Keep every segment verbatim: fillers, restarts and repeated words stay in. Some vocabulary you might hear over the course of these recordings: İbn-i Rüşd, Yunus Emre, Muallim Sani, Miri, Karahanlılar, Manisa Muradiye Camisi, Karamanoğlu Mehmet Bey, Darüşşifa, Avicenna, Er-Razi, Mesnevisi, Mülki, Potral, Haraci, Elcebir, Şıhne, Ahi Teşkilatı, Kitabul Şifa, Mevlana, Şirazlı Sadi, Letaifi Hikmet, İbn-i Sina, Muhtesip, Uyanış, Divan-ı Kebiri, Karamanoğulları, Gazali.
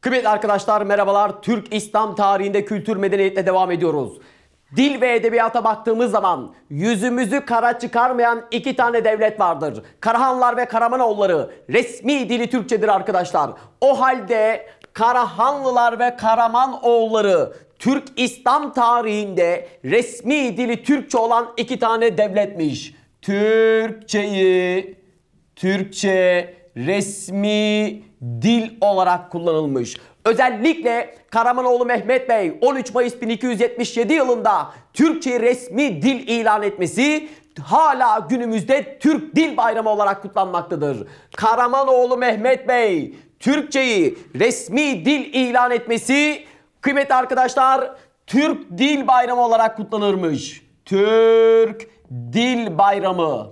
Kıymetli arkadaşlar merhabalar. Türk İslam tarihinde kültür medeniyetle devam ediyoruz. Dil ve edebiyata baktığımız zaman yüzümüzü kara çıkarmayan iki tane devlet vardır. Karahanlılar ve Karamanoğulları. Resmi dili Türkçedir arkadaşlar. O halde Karahanlılar ve Karamanoğulları Türk İslam tarihinde resmi dili Türkçe olan iki tane devletmiş. Türkçeyi Türkçe resmi dil olarak kullanılmış. Özellikle Karamanoğlu Mehmet Bey on üç Mayıs bin iki yüz yetmiş yedi yılında Türkçe resmi dil ilan etmesi hala günümüzde Türk Dil Bayramı olarak kutlanmaktadır. Karamanoğlu Mehmet Bey Türkçeyi resmi dil ilan etmesi kıymetli arkadaşlar Türk Dil Bayramı olarak kutlanırmış. Türk Dil Bayramı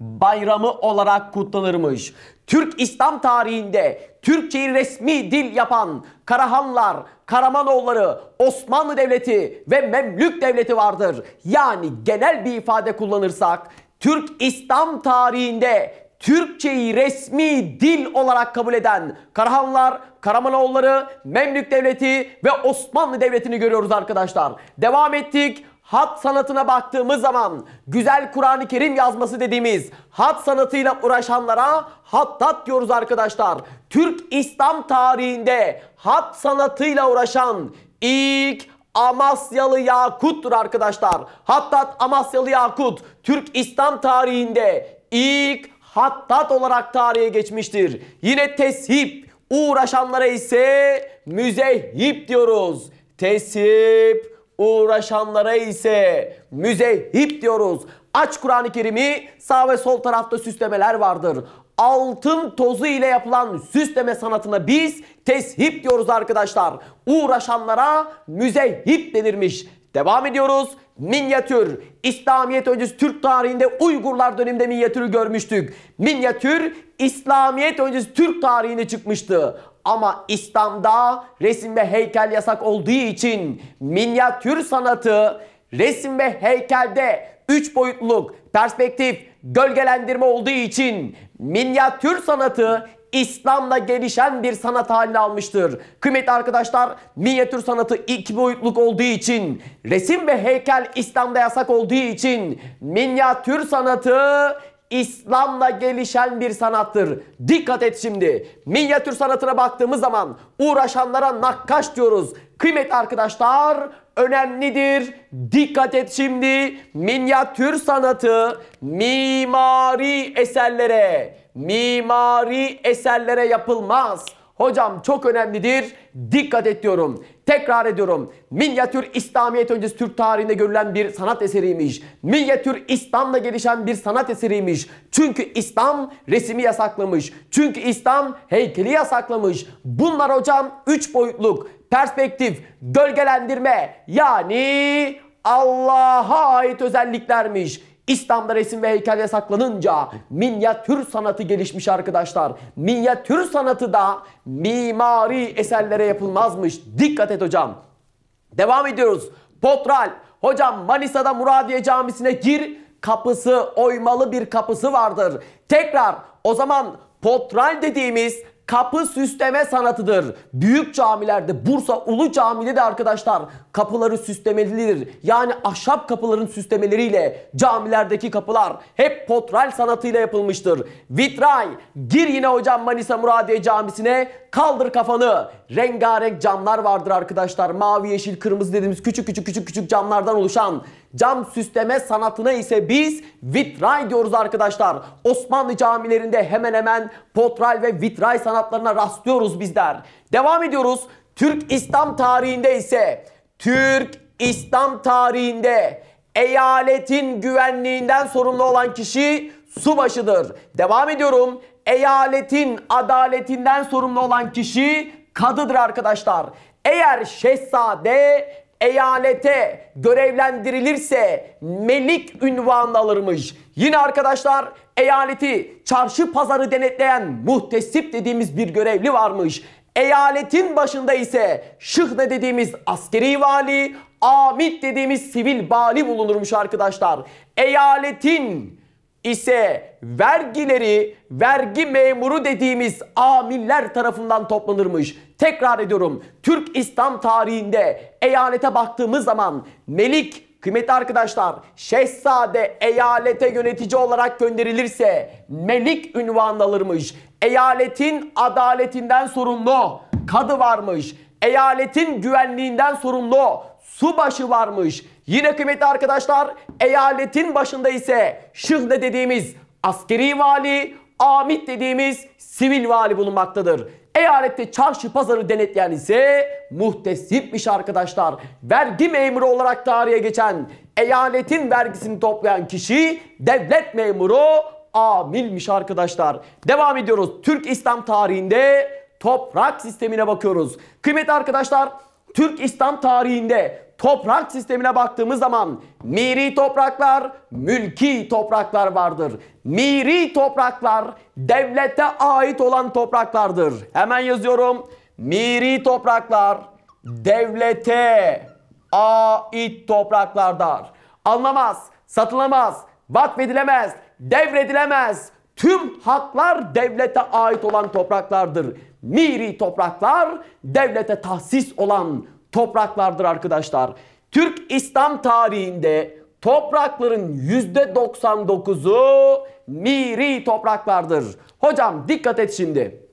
bayramı olarak kutlanırmış. Türk İslam tarihinde Türkçeyi resmi dil yapan Karahanlılar, Karamanoğulları, Osmanlı Devleti ve Memlük Devleti vardır. Yani genel bir ifade kullanırsak Türk İslam tarihinde Türkçeyi resmi dil olarak kabul eden Karahanlılar, Karamanoğulları, Memlük Devleti ve Osmanlı Devleti'ni görüyoruz arkadaşlar. Devam ettik. Hat sanatına baktığımız zaman güzel Kur'an-ı Kerim yazması dediğimiz hat sanatıyla uğraşanlara hattat diyoruz arkadaşlar. Türk İslam tarihinde hat sanatıyla uğraşan ilk Amasyalı Yakut'tur arkadaşlar. Hattat Amasyalı Yakut Türk İslam tarihinde ilk hattat olarak tarihe geçmiştir. Yine teship uğraşanlara ise müzehip diyoruz. Teship uğraşanlara ise müzehip diyoruz. Aç Kur'an-ı Kerim'i sağ ve sol tarafta süslemeler vardır. Altın tozu ile yapılan süsleme sanatına biz teship diyoruz arkadaşlar. Uğraşanlara müzehip denirmiş. Devam ediyoruz. Minyatür. İslamiyet öncesi Türk tarihinde Uygurlar döneminde minyatürü görmüştük. Minyatür İslamiyet öncesi Türk tarihine çıkmıştı. Ama İslam'da resim ve heykel yasak olduğu için minyatür sanatı resim ve heykelde üç boyutluluk, perspektif, gölgelendirme olduğu için minyatür sanatı İslam'la gelişen bir sanat haline almıştır. Kıymetli arkadaşlar minyatür sanatı iki boyutluluk olduğu için resim ve heykel İslam'da yasak olduğu için minyatür sanatı İslam'la gelişen bir sanattır. Dikkat et şimdi. Minyatür sanatına baktığımız zaman uğraşanlara nakkaş diyoruz. Kıymetli arkadaşlar önemlidir. Dikkat et şimdi. Minyatür sanatı mimari eserlere, mimari eserlere yapılmaz. Hocam çok önemlidir. Dikkat et diyorum. Tekrar ediyorum. Minyatür İslamiyet öncesi Türk tarihinde görülen bir sanat eseriymiş. Minyatür İslam'la gelişen bir sanat eseriymiş. Çünkü İslam resmi yasaklamış. Çünkü İslam heykeli yasaklamış. Bunlar hocam üç boyutluk, perspektif, gölgelendirme yani Allah'a ait özelliklermiş. İslam'da resim ve heykel yasaklanınca minyatür sanatı gelişmiş arkadaşlar. Minyatür sanatı da mimari eserlere yapılmazmış. Dikkat et hocam. Devam ediyoruz. Potral. Hocam Manisa'da Muradiye Camisi'ne gir. Kapısı, oymalı bir kapısı vardır. Tekrar o zaman potral dediğimiz kapı süsleme sanatıdır. Büyük camilerde, Bursa Ulu Camii'de de arkadaşlar kapıları süslemelidir. Yani ahşap kapıların süslemeleriyle camilerdeki kapılar hep potral sanatıyla yapılmıştır. Vitray, gir yine hocam Manisa Muradiye Camisi'ne, kaldır kafanı. Rengarenk camlar vardır arkadaşlar. Mavi, yeşil, kırmızı dediğimiz küçük küçük küçük küçük camlardan oluşan cam süsleme sanatına ise biz vitray diyoruz arkadaşlar. Osmanlı camilerinde hemen hemen potral ve vitray sanatlarına rastlıyoruz bizler. Devam ediyoruz. Türk İslam tarihinde ise Türk İslam tarihinde eyaletin güvenliğinden sorumlu olan kişi subaşıdır. Devam ediyorum. Eyaletin adaletinden sorumlu olan kişi kadıdır arkadaşlar. Eğer şehzade eyalete görevlendirilirse melik unvanını alırmış. Yine arkadaşlar eyaleti çarşı pazarı denetleyen muhtesip dediğimiz bir görevli varmış. Eyaletin başında ise şıhne dediğimiz askeri vali, amid dediğimiz sivil vali bulunurmuş arkadaşlar. Eyaletin ise vergileri vergi memuru dediğimiz amiller tarafından toplanırmış. Tekrar ediyorum, Türk İslam tarihinde eyalete baktığımız zaman Melik, kıymetli arkadaşlar, şehzade eyalete yönetici olarak gönderilirse Melik ünvanını alırmış. Eyaletin adaletinden sorumlu kadı varmış. Eyaletin güvenliğinden sorumlu subaşı varmış. Yine kıymetli arkadaşlar, eyaletin başında ise şıhne dediğimiz askeri vali, amit dediğimiz sivil vali bulunmaktadır. Eyalette çarşı pazarı denetleyen ise muhtesipmiş arkadaşlar. Vergi memuru olarak tarihe geçen, eyaletin vergisini toplayan kişi devlet memuru, amilmiş arkadaşlar. Devam ediyoruz. Türk İslam tarihinde toprak sistemine bakıyoruz. Kıymetli arkadaşlar, Türk İslam tarihinde toprak sistemine baktığımız zaman miri topraklar, mülki topraklar vardır. Miri topraklar devlete ait olan topraklardır. Hemen yazıyorum. Miri topraklar devlete ait topraklardır. Alınamaz, satılamaz, vakfedilemez, devredilemez. Tüm haklar devlete ait olan topraklardır. Miri topraklar devlete tahsis olan topraklardır arkadaşlar. Türk İslam tarihinde toprakların yüzde doksan dokuzu miri topraklardır. Hocam dikkat et şimdi.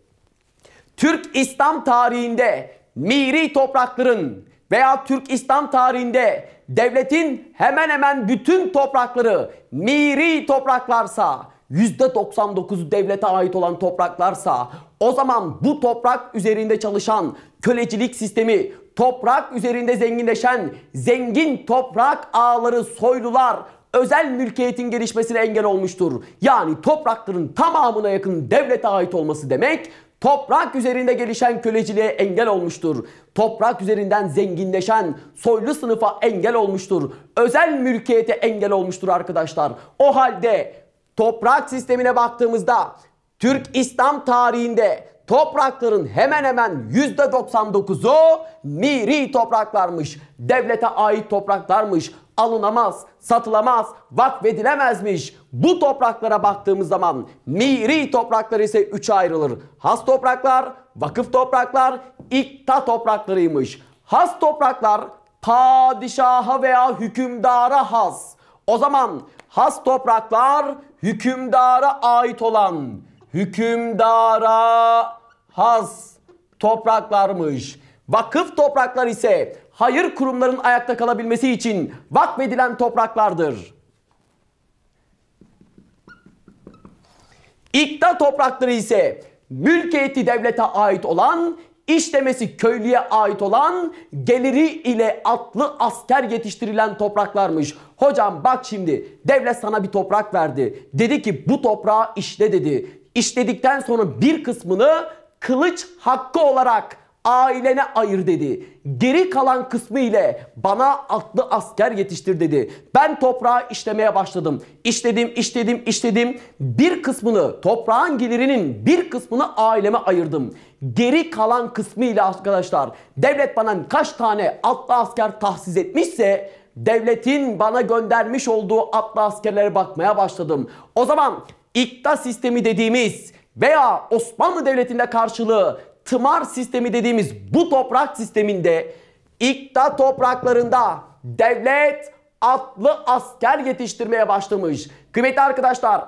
Türk İslam tarihinde miri toprakların veya Türk İslam tarihinde devletin hemen hemen bütün toprakları miri topraklarsa, yüzde doksan dokuzu devlete ait olan topraklarsa, o zaman bu toprak üzerinde çalışan kölecilik sistemi, toprak üzerinde zenginleşen zengin toprak ağları, soylular özel mülkiyetin gelişmesine engel olmuştur. Yani toprakların tamamına yakın devlete ait olması demek, toprak üzerinde gelişen köleciliğe engel olmuştur. Toprak üzerinden zenginleşen soylu sınıfa engel olmuştur. Özel mülkiyete engel olmuştur arkadaşlar. O halde toprak sistemine baktığımızda Türk İslam tarihinde toprakların hemen hemen yüzde doksan dokuzu miri topraklarmış. Devlete ait topraklarmış. Alınamaz, satılamaz, vakfedilemezmiş. Bu topraklara baktığımız zaman miri toprakları ise üçe ayrılır. Has topraklar, vakıf topraklar, ikta topraklarıymış. Has topraklar padişaha veya hükümdara has. O zaman has topraklar hükümdara ait olan, hükümdara has topraklarmış. Vakıf topraklar ise hayır kurumlarının ayakta kalabilmesi için vakfedilen topraklardır. İkta toprakları ise mülkiyeti devlete ait olan, işlemesi köylüye ait olan, geliri ile atlı asker yetiştirilen topraklarmış. Hocam bak şimdi, devlet sana bir toprak verdi. Dedi ki bu toprağı işle dedi. İşledikten sonra bir kısmını kılıç hakkı olarak ailene ayır dedi. Geri kalan kısmı ile bana atlı asker yetiştir dedi. Ben toprağı işlemeye başladım. İşledim, işledim, işledim. Bir kısmını, toprağın gelirinin bir kısmını aileme ayırdım. Geri kalan kısmı ile arkadaşlar, devlet bana kaç tane atlı asker tahsis etmişse, devletin bana göndermiş olduğu atlı askerlere bakmaya başladım. O zaman İkta sistemi dediğimiz veya Osmanlı Devleti'nde karşılığı tımar sistemi dediğimiz bu toprak sisteminde, ikta topraklarında devlet atlı asker yetiştirmeye başlamış. Kıymetli arkadaşlar,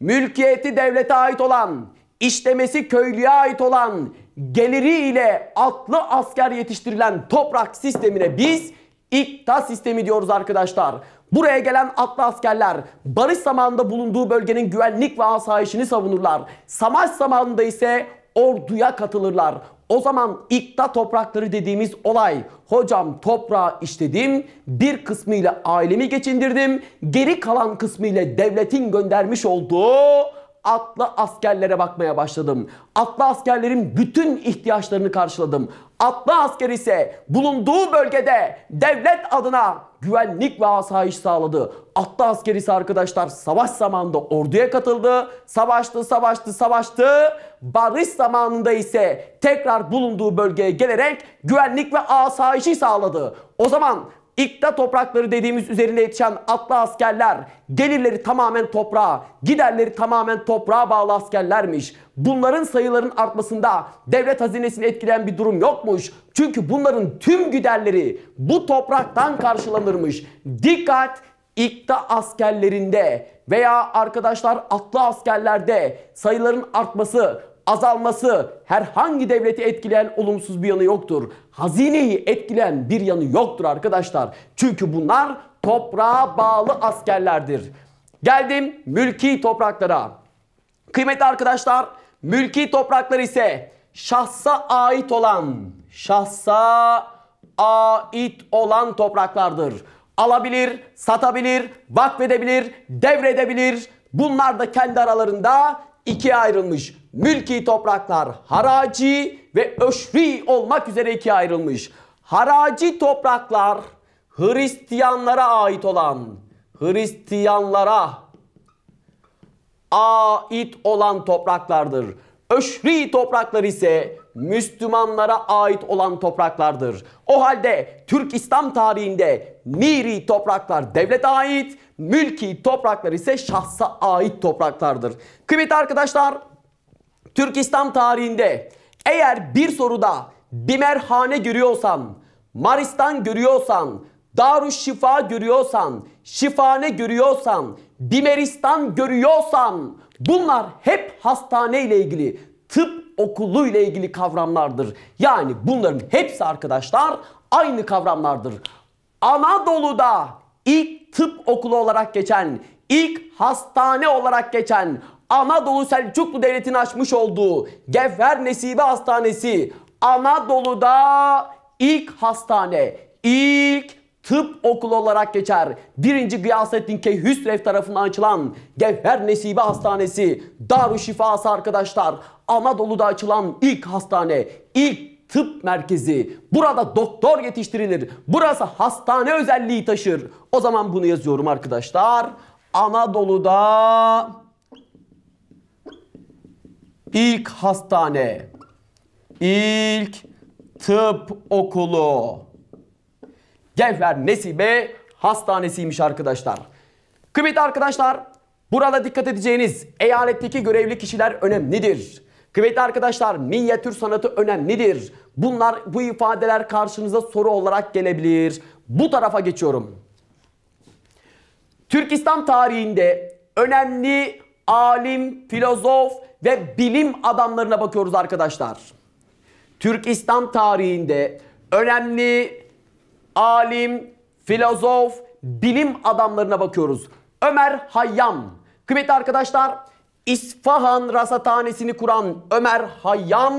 mülkiyeti devlete ait olan, işlemesi köylüye ait olan, geliri ile atlı asker yetiştirilen toprak sistemine biz ikta sistemi diyoruz arkadaşlar. Buraya gelen atlı askerler barış zamanında bulunduğu bölgenin güvenlik ve asayişini savunurlar. Savaş zamanında ise orduya katılırlar. O zaman ikta toprakları dediğimiz olay, hocam toprağı işledim, bir kısmı ile ailemi geçindirdim, geri kalan kısmı ile devletin göndermiş olduğu atlı askerlere bakmaya başladım. Atlı askerlerin bütün ihtiyaçlarını karşıladım. Atlı asker ise bulunduğu bölgede devlet adına güvenlik ve asayiş sağladı. Atlı asker ise arkadaşlar savaş zamanında orduya katıldı. Savaştı, savaştı, savaştı. Barış zamanında ise tekrar bulunduğu bölgeye gelerek güvenlik ve asayişi sağladı. O zaman İkta toprakları dediğimiz üzerine yetişen atlı askerler, gelirleri tamamen toprağa, giderleri tamamen toprağa bağlı askerlermiş. Bunların sayılarının artmasında devlet hazinesini etkileyen bir durum yokmuş. Çünkü bunların tüm giderleri bu topraktan karşılanırmış. Dikkat! İkta askerlerinde veya arkadaşlar atlı askerlerde sayıların artması, azalması herhangi devleti etkileyen olumsuz bir yanı yoktur. Hazineyi etkileyen bir yanı yoktur arkadaşlar. Çünkü bunlar toprağa bağlı askerlerdir. Geldim mülki topraklara. Kıymetli arkadaşlar, mülki topraklar ise şahsa ait olan, şahsa ait olan topraklardır. Alabilir, satabilir, vakfedebilir, devredebilir. Bunlar da kendi aralarında ikiye ayrılmış. Mülki topraklar haraci ve öşri olmak üzere ikiye ayrılmış. Haraci topraklar Hristiyanlara ait olan, Hristiyanlara ait olan topraklardır. Öşri topraklar ise Müslümanlara ait olan topraklardır. O halde Türk İslam tarihinde miri topraklar devlete ait, mülki topraklar ise şahsa ait topraklardır. Kıymetli arkadaşlar, Türk İslam tarihinde eğer bir soruda Bimerhane görüyorsan, Maristan görüyorsan, Darüşşifa görüyorsan, Şifane görüyorsan, Bimeristan görüyorsan, bunlar hep hastane ile ilgili, tıp okulu ile ilgili kavramlardır. Yani bunların hepsi arkadaşlar aynı kavramlardır. Anadolu'da ilk tıp okulu olarak geçen, ilk hastane olarak geçen, Anadolu Selçuklu Devleti'nin açmış olduğu Gevher Nesibe Hastanesi, Anadolu'da ilk hastane, ilk tıp okulu olarak geçer. Birinci Gıyasettin Keyhüsrev tarafından açılan Gevher Nesibe Hastanesi, Darüşşifası arkadaşlar, Anadolu'da açılan ilk hastane, ilk tıp merkezi. Burada doktor yetiştirilir. Burası hastane özelliği taşır. O zaman bunu yazıyorum arkadaşlar. Anadolu'da İlk hastane, ilk tıp okulu Gevher Nesibe Hastanesi'ymiş arkadaşlar. Kıymetli arkadaşlar, burada dikkat edeceğiniz eyaletteki görevli kişiler önemlidir. Kıymetli arkadaşlar, minyatür sanatı önemlidir. Bunlar, bu ifadeler karşınıza soru olarak gelebilir. Bu tarafa geçiyorum. Türk İslam tarihinde önemli alim, filozof ve bilim adamlarına bakıyoruz arkadaşlar. Türk İslam tarihinde önemli alim, filozof, bilim adamlarına bakıyoruz. Ömer Hayyam. Kıymetli arkadaşlar, İsfahan Rasathanesi'ni kuran Ömer Hayyam,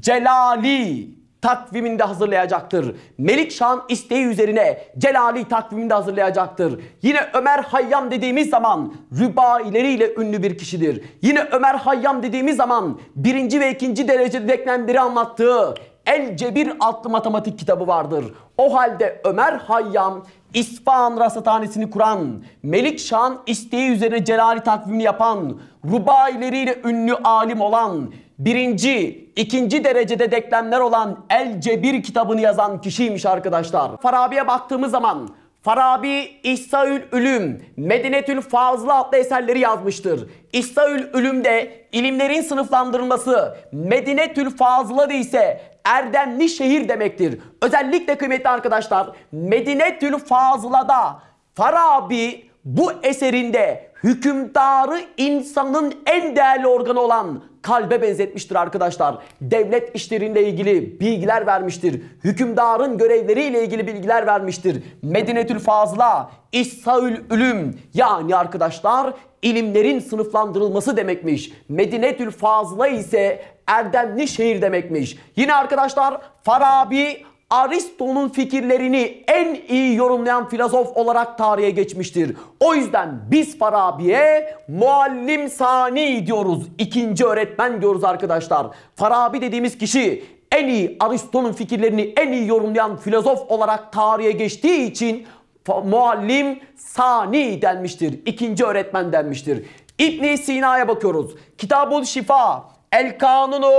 Celali takviminde hazırlayacaktır. Melik Şah'ın isteği üzerine Celali takviminde hazırlayacaktır. Yine Ömer Hayyam dediğimiz zaman rübaileriyle ünlü bir kişidir. Yine Ömer Hayyam dediğimiz zaman birinci ve ikinci derecede denklemleri anlattığı Elcebir adlı matematik kitabı vardır. O halde Ömer Hayyam İsfahan Rasathanesi'ni kuran, Melik Şah'ın isteği üzerine Celali takvimini yapan, rubaileriyle ünlü alim olan, birinci, ikinci derecede denklemler olan El-Cebir kitabını yazan kişiymiş arkadaşlar. Farabi'ye baktığımız zaman Farabi İhsâü'l-Ulûm, Medinetül Fazla adlı eserleri yazmıştır. İhsâü'l-Ulûm'de ilimlerin sınıflandırılması, Medinetül Fazla'da ise erdemli şehir demektir. Özellikle kıymetli arkadaşlar, Medinetül Fazla'da Farabi bu eserinde hükümdarı insanın en değerli organı olan kalbe benzetmiştir arkadaşlar. Devlet işleriyle ilgili bilgiler vermiştir. Hükümdarın görevleriyle ilgili bilgiler vermiştir. Medinetül Fazla, İhsâü'l-Ulûm yani arkadaşlar ilimlerin sınıflandırılması demekmiş. Medinetül Fazla ise erdemli şehir demekmiş. Yine arkadaşlar Farabi Aristo'nun fikirlerini en iyi yorumlayan filozof olarak tarihe geçmiştir. O yüzden biz Farabi'ye Muallim Sani diyoruz. İkinci öğretmen diyoruz arkadaşlar. Farabi dediğimiz kişi en iyi Aristo'nun fikirlerini en iyi yorumlayan filozof olarak tarihe geçtiği için Muallim Sani denmiştir. İkinci öğretmen denmiştir. İbn-i Sina'ya bakıyoruz. Kitabul Şifa, El Kanunu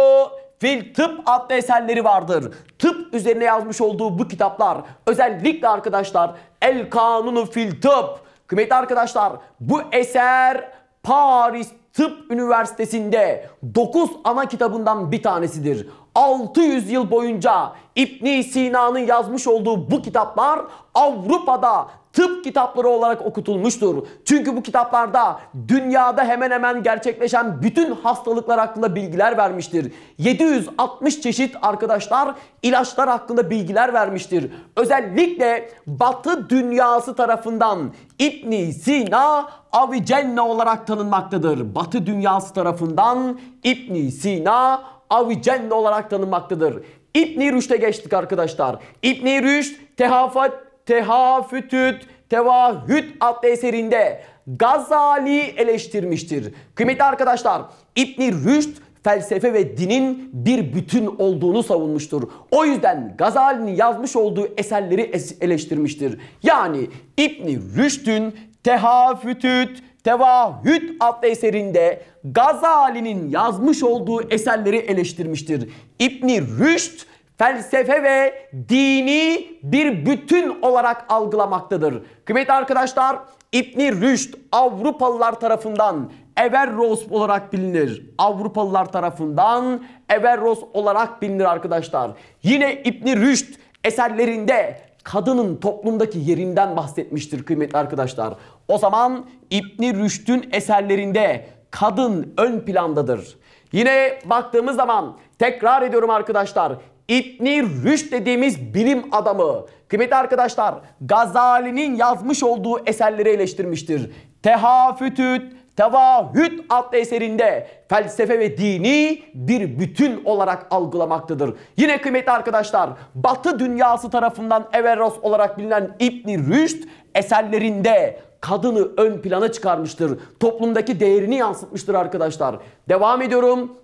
Fil Tıp adlı eserleri vardır. Tıp üzerine yazmış olduğu bu kitaplar, özellikle arkadaşlar El Kanunu Fil Tıp. Kıymetli arkadaşlar, bu eser Paris Tıp Üniversitesi'nde dokuz ana kitabından bir tanesidir. altı yüz yıl boyunca İbn-i Sina'nın yazmış olduğu bu kitaplar Avrupa'da tıp kitapları olarak okutulmuştur. Çünkü bu kitaplarda dünyada hemen hemen gerçekleşen bütün hastalıklar hakkında bilgiler vermiştir. yedi yüz altmış çeşit arkadaşlar ilaçlar hakkında bilgiler vermiştir. Özellikle Batı dünyası tarafından İbn-i Sina Avicenna olarak tanınmaktadır. Batı dünyası tarafından İbn-i Sina Avicenna olarak tanınmaktadır. İbn-i Rüşd'e geçtik arkadaşlar. İbn-i Rüşd Tehafat Tehafütüt Tevahhüt adlı eserinde Gazali eleştirmiştir. Kıymetli arkadaşlar, İbn-i Rüşd felsefe ve dinin bir bütün olduğunu savunmuştur. O yüzden Gazali'nin yazmış olduğu eserleri eleştirmiştir. Yani İbn-i Rüşd'ün Tehafütüt Tevahhüt adlı eserinde Gazali'nin yazmış olduğu eserleri eleştirmiştir. İbn-i Rüşd felsefe ve dini bir bütün olarak algılamaktadır. Kıymetli arkadaşlar, İbn-i Rüşd Avrupalılar tarafından Averroes olarak bilinir. Avrupalılar tarafından Averroes olarak bilinir arkadaşlar. Yine İbn-i Rüşd eserlerinde kadının toplumdaki yerinden bahsetmiştir kıymetli arkadaşlar. O zaman İbn-i Rüşd'ün eserlerinde kadın ön plandadır. Yine baktığımız zaman tekrar ediyorum arkadaşlar, İbn-i Rüşd dediğimiz bilim adamı, kıymetli arkadaşlar, Gazali'nin yazmış olduğu eserleri eleştirmiştir. Tehafütüt Tevahhüt adlı eserinde felsefe ve dini bir bütün olarak algılamaktadır. Yine kıymetli arkadaşlar, Batı dünyası tarafından Averroes olarak bilinen İbn-i Rüşd eserlerinde kadını ön plana çıkarmıştır. Toplumdaki değerini yansıtmıştır arkadaşlar. Devam ediyorum.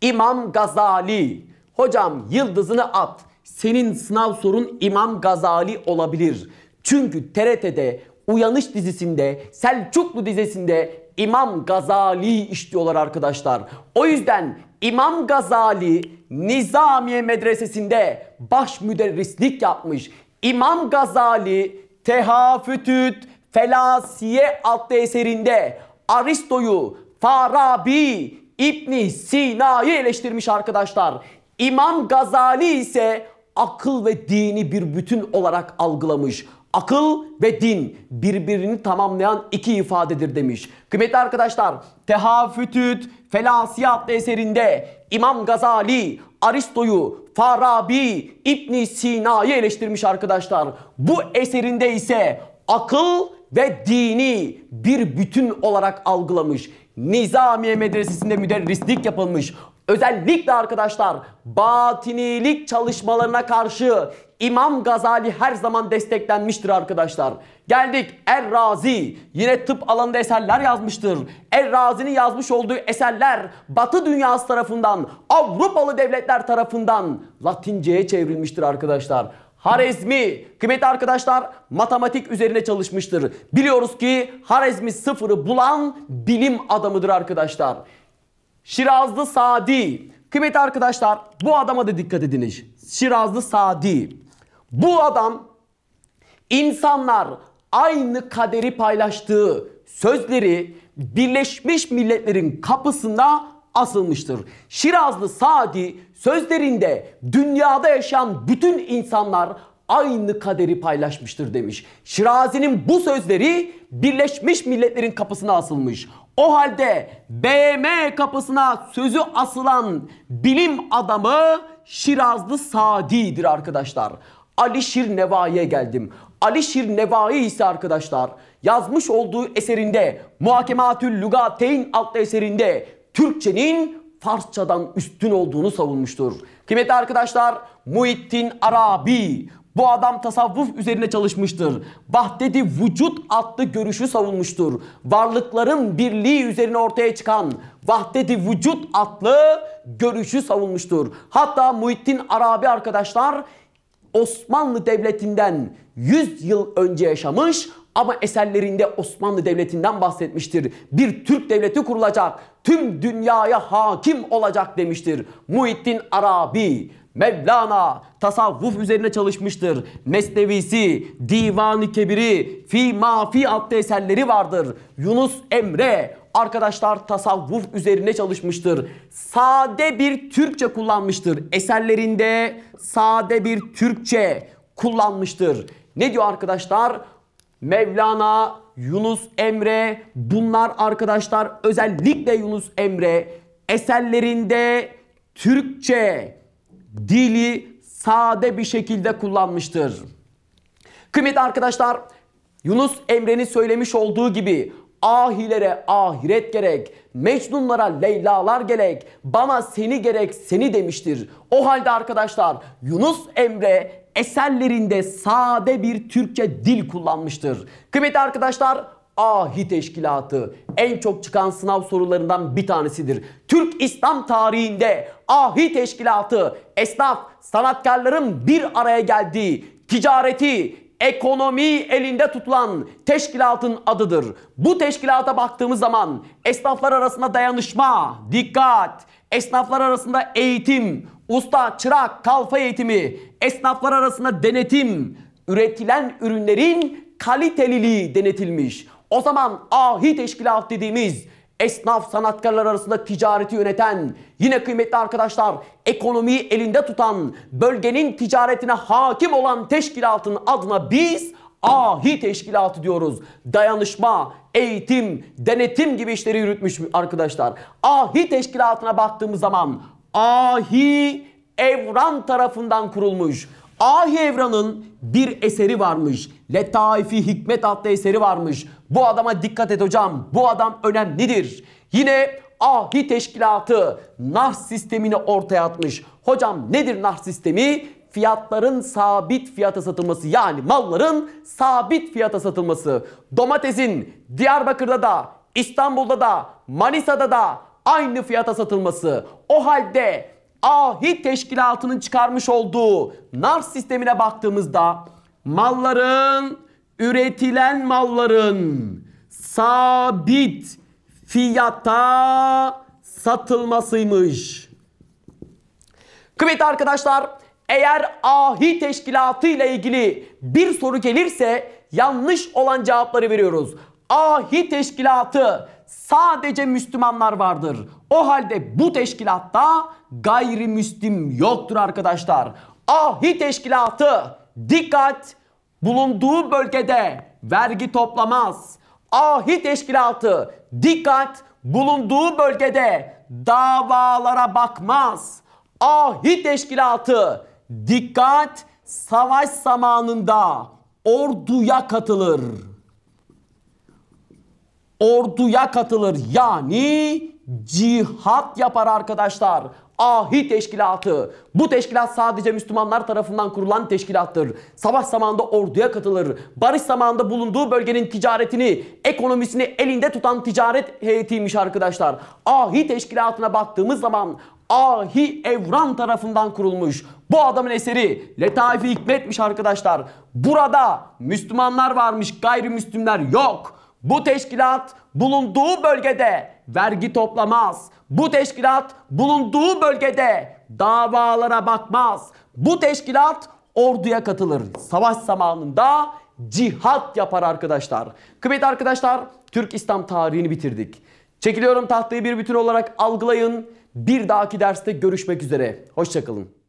İmam Gazali. Hocam yıldızını at. Senin sınav sorun İmam Gazali olabilir. Çünkü T R T'de Uyanış dizisinde, Selçuklu dizisinde İmam Gazali'yi işliyorlar arkadaşlar. O yüzden İmam Gazali Nizamiye Medresesinde baş müderrislik yapmış. İmam Gazali Tehafütüt Felasiye adlı eserinde Aristo'yu, Farabi, İbn Sina'yı eleştirmiş arkadaşlar. İmam Gazali ise akıl ve dini bir bütün olarak algılamış. Akıl ve din birbirini tamamlayan iki ifadedir demiş. Kıymetli arkadaşlar, Tehafütüt Felasiye adlı eserinde İmam Gazali Aristo'yu, Farabi, İbn Sina'yı eleştirmiş arkadaşlar. Bu eserinde ise akıl ve dini bir bütün olarak algılamış. Nizamiye Medresesi'nde müderrislik yapılmış. Özellikle arkadaşlar batinilik çalışmalarına karşı İmam Gazali her zaman desteklenmiştir arkadaşlar. Geldik Er-Razi. Yine tıp alanında eserler yazmıştır. Er-Razi'nin yazmış olduğu eserler Batı dünyası tarafından, Avrupalı devletler tarafından Latince'ye çevrilmiştir arkadaşlar. Harezmi, kıymetli arkadaşlar, matematik üzerine çalışmıştır. Biliyoruz ki Harezmi sıfırı bulan bilim adamıdır arkadaşlar. Şirazlı Sadi. Kıymetli arkadaşlar, bu adama da dikkat ediniz. Şirazlı Sadi. Bu adam insanlar aynı kaderi paylaştığı sözleri Birleşmiş Milletler'in kapısında asılmıştır. Şirazlı Sadi sözlerinde dünyada yaşayan bütün insanlar aynı kaderi paylaşmıştır demiş. Şirazi'nin bu sözleri Birleşmiş Milletler'in kapısına asılmış. O halde B M kapısına sözü asılan bilim adamı Şirazlı Sadi'dir arkadaşlar. Alişir Nevai'ye geldim. Alişir Nevai ise arkadaşlar yazmış olduğu eserinde Muhakematül Lugateyn adlı eserinde Türkçenin Farsçadan üstün olduğunu savunmuştur. Kıymetli arkadaşlar, Muhittin Arabi. Bu adam tasavvuf üzerine çalışmıştır. Vahdet-i vücut adlı görüşü savunmuştur. Varlıkların birliği üzerine ortaya çıkan Vahdet-i vücut adlı görüşü savunmuştur. Hatta Muhittin Arabi arkadaşlar Osmanlı Devleti'nden yüz yıl önce yaşamış Ama eserlerinde Osmanlı Devleti'nden bahsetmiştir. Bir Türk Devleti kurulacak, tüm dünyaya hakim olacak demiştir. Muhittin Arabi, Mevlana tasavvuf üzerine çalışmıştır. Mesnevisi, Divan-ı Kebiri, Fi Mafi adlı eserleri vardır. Yunus Emre arkadaşlar tasavvuf üzerine çalışmıştır. Sade bir Türkçe kullanmıştır. Eserlerinde sade bir Türkçe kullanmıştır. Ne diyor arkadaşlar? Mevlana, Yunus Emre, bunlar arkadaşlar özellikle Yunus Emre eserlerinde Türkçe dili sade bir şekilde kullanmıştır. Kıymetli arkadaşlar, Yunus Emre'nin söylemiş olduğu gibi ahilere ahiret gerek, Mecnunlara Leylalar gerek, bana seni gerek seni demiştir. O halde arkadaşlar Yunus Emre eserlerinde sade bir Türkçe dil kullanmıştır. Kıymetli arkadaşlar, Ahi Teşkilatı en çok çıkan sınav sorularından bir tanesidir. Türk İslam tarihinde Ahi Teşkilatı esnaf, sanatkarların bir araya geldiği, ticareti, ekonomi elinde tutulan teşkilatın adıdır. Bu teşkilata baktığımız zaman esnaflar arasında dayanışma, dikkat, esnaflar arasında eğitim, usta, çırak, kalfa eğitimi, esnaflar arasında denetim, üretilen ürünlerin kaliteliliği denetilmiş. O zaman Ahi Teşkilat dediğimiz esnaf sanatkarlar arasında ticareti yöneten, yine kıymetli arkadaşlar ekonomiyi elinde tutan, bölgenin ticaretine hakim olan teşkilatın adına biz Ahi Teşkilatı diyoruz. Dayanışma, eğitim, denetim gibi işleri yürütmüş arkadaşlar. Ahi Teşkilatı'na baktığımız zaman Ahi Evran tarafından kurulmuş. Ahi Evran'ın bir eseri varmış. Letaifi Hikmet adlı eseri varmış. Bu adama dikkat et hocam. Bu adam önemlidir. Yine Ahi Teşkilatı nar sistemini ortaya atmış. Hocam nedir nar sistemi? Fiyatların sabit fiyata satılması, yani malların sabit fiyata satılması. Domatesin Diyarbakır'da da, İstanbul'da da, Manisa'da da aynı fiyata satılması. O halde Ahi Teşkilatı'nın çıkarmış olduğu nar sistemine baktığımızda malların, üretilen malların sabit fiyata satılmasıymış. Kıymetli arkadaşlar, eğer Ahi Teşkilatı ile ilgili bir soru gelirse yanlış olan cevapları veriyoruz. Ahi Teşkilatı sadece Müslümanlar vardır. O halde bu teşkilatta gayrimüslim yoktur arkadaşlar. Ahi Teşkilatı dikkat, bulunduğu bölgede vergi toplamaz. Ahi Teşkilatı dikkat, bulunduğu bölgede davalara bakmaz. Ahi Teşkilatı dikkat, savaş zamanında orduya katılır. Orduya katılır, yani cihat yapar arkadaşlar. Ahi Teşkilatı. Bu teşkilat sadece Müslümanlar tarafından kurulan teşkilattır. Savaş zamanında orduya katılır. Barış zamanında bulunduğu bölgenin ticaretini, ekonomisini elinde tutan ticaret heyetiymiş arkadaşlar. Ahi Teşkilatı'na baktığımız zaman Ahi Evran tarafından kurulmuş. Bu adamın eseri Letaifi Hikmet'miş arkadaşlar. Burada Müslümanlar varmış, gayrimüslimler yok. Bu teşkilat bulunduğu bölgede vergi toplamaz. Bu teşkilat bulunduğu bölgede davalara bakmaz. Bu teşkilat orduya katılır. Savaş zamanında cihat yapar arkadaşlar. Kıymetli arkadaşlar, Türk İslam tarihini bitirdik. Çekiliyorum, tahtayı bir bütün olarak algılayın. Bir dahaki derste görüşmek üzere. Hoşçakalın.